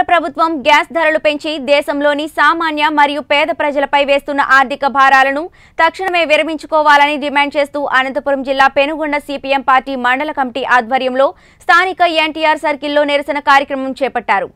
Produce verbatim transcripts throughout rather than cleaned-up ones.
కేంద్ర ప్రభుత్వం గ్యాస్ ధరలు పెంచి దేశంలోని సామాన్య మరియు పేద ప్రజలపై వేస్తున్న ఆర్థిక భారాలను తక్షణమే విరమించుకోవాలని డిమాండ్ చేస్తూ అనంతపురం జిల్లా పెనుగొండ సిపిఎం పార్టీ మండల కమిటీ ఆధ్వర్యంలో స్థానిక ఎన్టీఆర్ సర్కిల్లో నిరసన కార్యక్రమం చేపట్టారు।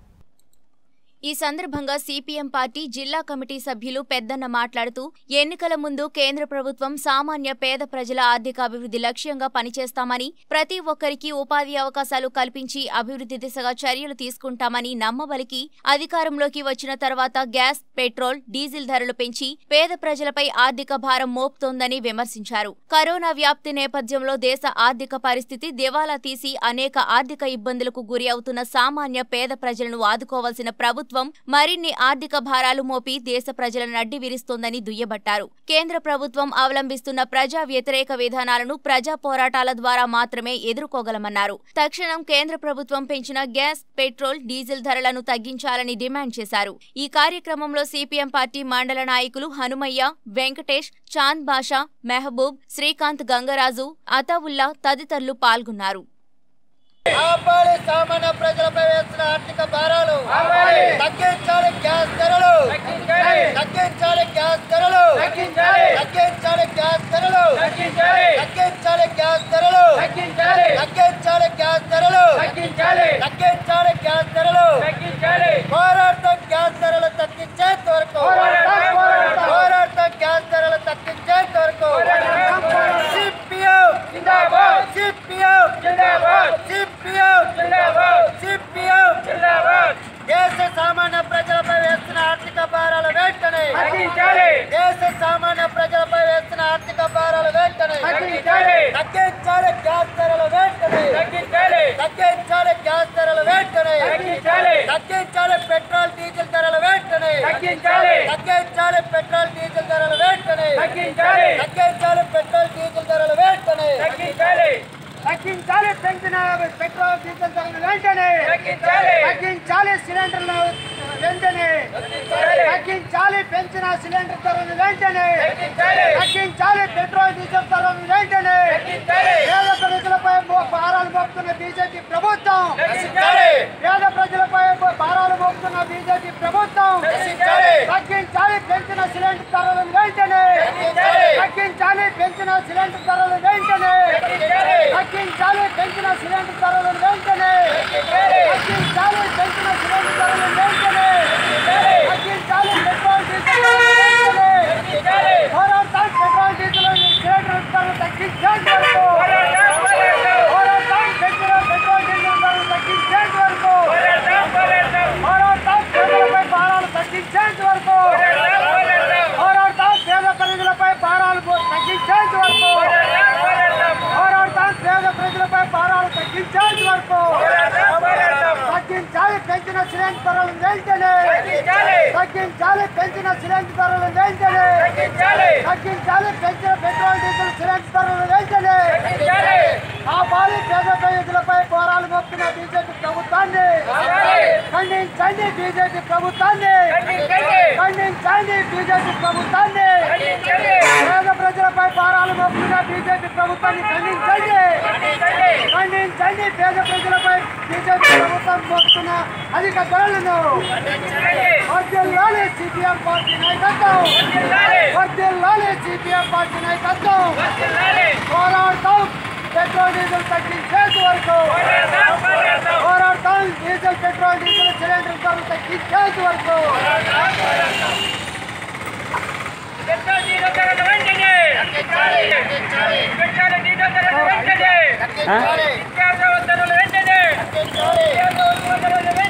ఈ సందర్భంగా సిపిఎం పార్టీ జిల్లా కమిటీ సభ్యులు పెద్దన్న మాట్లాడుతూ ఎన్నికల ముందు కేంద్ర ప్రభుత్వం సామాన్య పేద ప్రజల ఆర్థిక అభివృద్ధి లక్ష్యంగా పనిచేస్తామని ప్రతి ఒక్కరికి ఉపాధి అవకాశాలు కల్పించి అభివృద్ధి దిశగా చర్యలు తీసుకుంటామని నమ్మబలికి అధికారంలోకి వచ్చిన తర్వాత గ్యాస్ పెట్రోల్ డీజిల్ ధరలు పెంచి పేద ప్రజలపై ఆర్థిక భారం మోపుతోందని విమర్శించారు। కరోనా వ్యాప్తి నేపథ్యంలో దేశ ఆర్థిక పరిస్థితి దివాలా తీసి అనేక ఆర్థిక ఇబ్బందులకు గురి అవుతున్న సామాన్య పేద ప్రజలను ఆదుకోవాల్సిన ప్రభుత్వం మరిన్ని ఆర్థిక భారాలు మోపి దేశ ప్రజల నడ్డి విరుస్తోందని దుయ్యబట్టారు। కేంద్ర ప్రభుత్వం అవలంబిస్తున్న ప్రజా వ్యతిరేక విధానాలను ప్రజా పోరాటాల ద్వారా మాత్రమే ఎదుర్కోగలమన్నారు। తక్షణం కేంద్ర ప్రభుత్వం పెంచిన గ్యాస్ పెట్రోల్ డీజిల్ ధరలను తగ్గించాలని డిమాండ్ చేశారు। ఈ కార్యక్రమంలో సిపిఎం పార్టీ మండల నాయకులు హనుమయ్య, వెంకటేష్, చాంద్ బాషా, మెహబూబ్, శ్రీకాంత్ గంగరాజు, అతావుల్లా తదితరులు పాల్గొన్నారు। తగ్గించాలి గ్యాస్ ధరలు, తగ్గించాలి గ్యాస్ ధరలు, తగ్గించాలి గ్యాస్ ధరలు, తగ్గించాలి గ్యాస్ ధరలు, తగ్గించాలి గ్యాస్ ధరలు, తగ్గించాలి గ్యాస్ ధరలు, పోరాడతాం గ్యాస్ ధరలు తగ్గించేంత వరకు, పోరాడతాం గ్యాస్ ధరలు తగ్గించేంత వరకు। సిపిఎం జిందాబాద్, సిపిఎం జిందాబాద్, సిపిఎం జిందాబాద్, సిపిఎం జిందాబాద్। దేశ సామాన్య ప్రజలపై వేస్తున్న ఆర్థిక భారాలు వెంటనే తగ్గించాలి, దేశ సామాన్య ప్రజలపై వేస్తున్న ఆర్థిక భారాలు వెంటనే తగ్గించాలి, తగ్గించాలి గ్యాస్ ధరలు వెంటనే తగ్గించాలి, తగ్గించాలి గ్యాస్ ధరలు వెంటనే తగ్గించాలి, తగ్గించాలి పెట్రోల్ డీజిల్ ధరలు వెంటనే తగ్గించాలి, తగ్గించాలి పెట్రోల్ డీజిల్ ధరలు వెంటనే తగ్గించాలి, తగ్గించాలి పెట్రోల్ డీజిల్ ధరలు వెంటనే తగ్గించాలి, తగ్గించాలి పెంచిన పెట్రోల్ డీజిల్ ధరలు వెంటనే తగ్గించాలి, తగ్గించాలి సిలిండర్లు వెంటనే తగ్గించాలి, తగ్గించాలి పెంచిన సిలిండర్ ధరలు వెంటనే తగ్గించాలి, తగ్గించాలి పెట్రోల్ డీజిల్ ధరలు వెంటనే తగ్గించాలి। పేద ప్రజలపై భారాలు మోపుతున్న బీజేపీ ప్రభుత్వం నశించాలి, పేద ప్రజలపై భారాలు మోపుతున్న బీజేపీ ప్రభుత్వం నశించాలి, తగ్గించాలి పెంచిన సిలిండర్ ధరలు వెంటనే తగ్గించాలి, తగ్గించాలి పెంచిన సిలిండర్ ధరలు వెంటనే తగ్గించాలి, తగ్గించాలి పెంచిన సిలిండర్ ధరలు వెంటనే తగ్గించాలి, తగ్గించాలి పెంచిన సిలిండర్ ధరలు వెంటనే తగ్గించాలి, తగ్గించాలి పెట్రోల్ డీజిల్ వెంటనే తగ్గించాలి, పోరాడతాం పెట్రోల్ డీజిల్ సిలిండర్ ధరలు తగ్గించేంత వరకు, పోరాడతాం పెట్రోల్ డీజిల్ ధరలు తగ్గించేంత వరకు, పోరాడతాం ప్రజలపై భారాలు తగ్గించేంత వరకు, పోరాడతాం పేద ప్రజలపై భారాలు తగ్గించేంత వరకు, పేద ప్రజలపై భారాలు తగ్గించేంత వరకు, తగ్గించాలి పెంచిన సిలిండర్ ధరలు వెంటనే తగ్గించాలి, పెంచిన సిలిండర్ ధరలు వెంటనే తగ్గించాలి, పెంచిన పెట్రోల్ డీజిల్ సిలిండర్ ధరలు వెంటనే ఆ పాలి పేద ప్రజలపై భారాలు మోపుతున్న బీజేపీ ప్రభుత్వాన్ని ఖండించండి, బీజేపీ ప్రభుత్వాన్ని ఖండించండి, బీజేపీ ప్రభుత్వాన్ని పేద ప్రజలపై భారాలు మోపుతున్న బీజేపీ ప్రభుత్వాన్ని ఖండించండి, ఖండించండి పేద ప్రజలపై బీజేపీ ప్రభుత్వం మోపుతున్న అధిక ధరలను। వర్ధిల్లాలి సిపిఎం పార్టీ నాయకత్వం, వర్ధిల్లాలి సిపిఎం పార్టీ నాయకత్వం। పోరాడతాం పెట్రోల్ డీజిల్ తగ్గించేంత వరకు, పోరాడతాం డీజిల్ పెట్రోల్ డీజిల్ సిలిండర్ ధరలు తగ్గించేంత వరకు, వెంటనే